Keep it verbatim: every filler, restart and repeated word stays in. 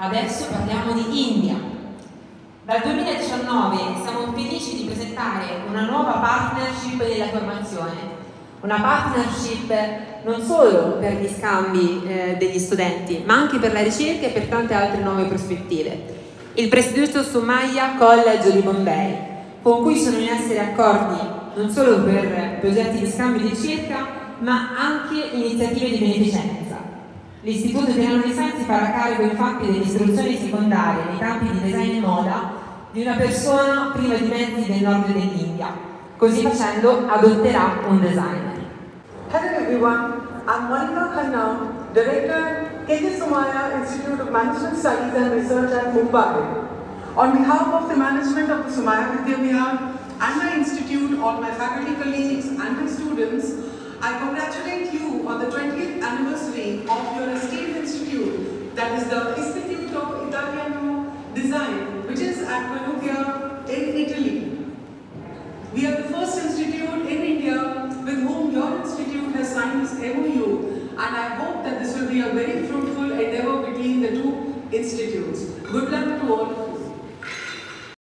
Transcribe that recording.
Adesso parliamo di India. Dal duemiladiciannove siamo felici di presentare una nuova partnership della formazione, una partnership non solo per gli scambi eh, degli studenti, ma anche per la ricerca e per tante altre nuove prospettive. Il Istituto Somaiya College di Mumbai, con cui sono in essere accordi non solo per progetti di scambio di ricerca, ma anche iniziative di beneficenza. L'Istituto Italiano Design si farà carico infatti dell'istruzione secondaria nei campi di design e moda di una persona priva di mezzi del nord dell'India. Così facendo adotterà un designer. Hello everyone, I'm Monica Khanna, Director K T Somaiya Institute of Management Studies and Research at Mumbai. On behalf of the management of the Somaiya Vidyavihar and my institute, all my faculty colleagues and my students, I congratulate you on the twentieth anniversary of your esteemed institute, that is the Istituto Italiano Design, which is at Perugia in Italy. We are the first institute in India with whom your institute has signed this M O U, and I hope that this will be a very fruitful endeavor between the two institutes. Good luck to all.